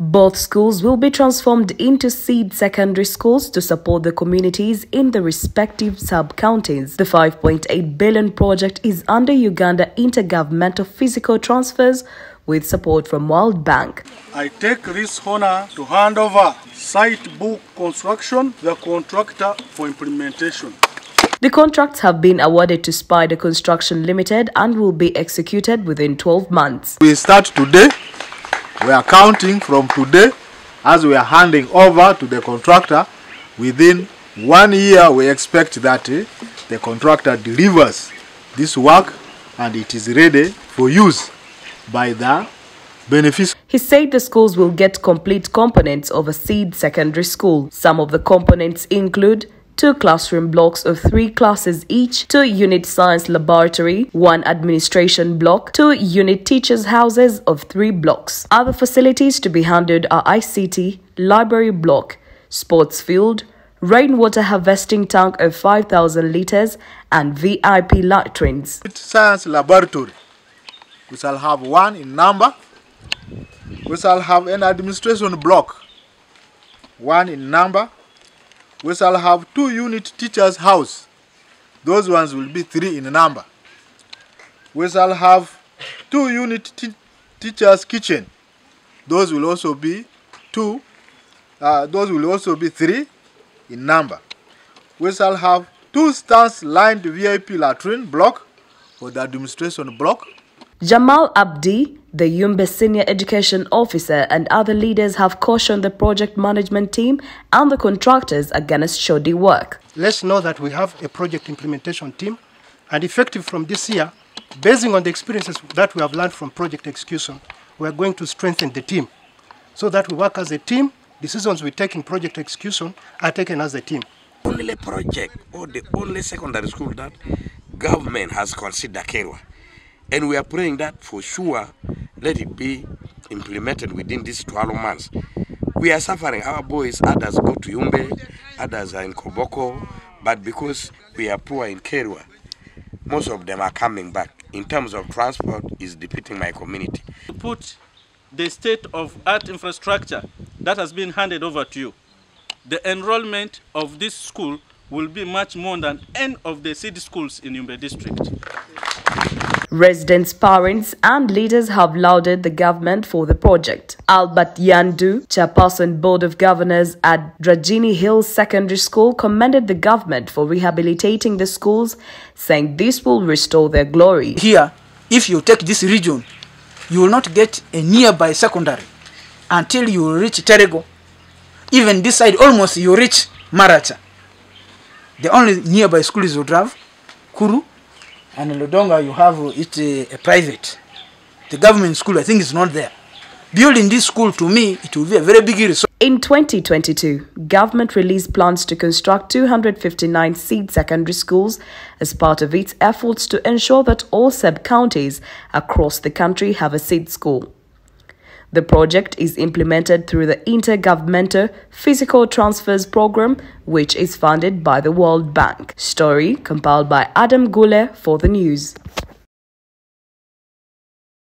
Both schools will be transformed into seed secondary schools to support the communities in the respective sub-counties. The 5.8 billion project is under Uganda Intergovernmental Physical Transfers with support from World Bank. I take this honor to hand over site book construction, the contractor for implementation. The contracts have been awarded to Spider Construction Limited and will be executed within 12 months. We start today. We are counting from today as we are handing over to the contractor. Within 1 year, we expect that the contractor delivers this work and it is ready for use by the beneficiaries. He said the schools will get complete components of a seed secondary school. Some of the components include 2 classroom blocks of 3 classes each, 2 unit science laboratory, 1 administration block, 2 unit teachers' houses of 3 blocks. Other facilities to be handled are ICT, library block, sports field, rainwater harvesting tank of 5,000 liters, and VIP latrines. Science laboratory, we shall have 1 in number. We shall have an administration block, 1 in number. We shall have 2 unit teachers' house. Those ones will be 3 in number. We shall have 2 unit teachers' kitchen. Those will also be 2. Those will also be 3 in number. We shall have 2 stance lined VIP latrine block for the administration block. Jamal Abdi, the Yumbe senior education officer, and other leaders have cautioned the project management team and the contractors against shoddy work. Let's know that we have a project implementation team, and effective from this year, basing on the experiences that we have learned from project execution, we are going to strengthen the team so that we work as a team. Decisions we take in project execution are taken as a team. Only project or the only secondary school that government has considered Kerua. And we are praying that for sure, let it be implemented within these 12 months. We are suffering. Our boys, others go to Yumbe, others are in Koboko, but because we are poor in Kerua, most of them are coming back. In terms of transport, it's depleting my community. Put the state-of-art infrastructure that has been handed over to you. The enrollment of this school will be much more than any of the city schools in Yumbe district. Residents, parents and leaders have lauded the government for the project. Albert Yandu, Chairperson Board of Governors at Dragini Hills Secondary School, commended the government for rehabilitating the schools, saying this will restore their glory. Here, if you take this region, you will not get a nearby secondary until you reach Terego. Even this side, almost you reach Maratha. The only nearby school is Udrav, Kuru, and in Lodonga, you have it private. The government school, I think, is not there. Building this school, to me, it will be a very big resource. In 2022, government released plans to construct 259 seed secondary schools as part of its efforts to ensure that all sub-counties across the country have a seed school. The project is implemented through the Intergovernmental Fiscal Transfers Program, which is funded by the World Bank. Story compiled by Adam Guler for the news.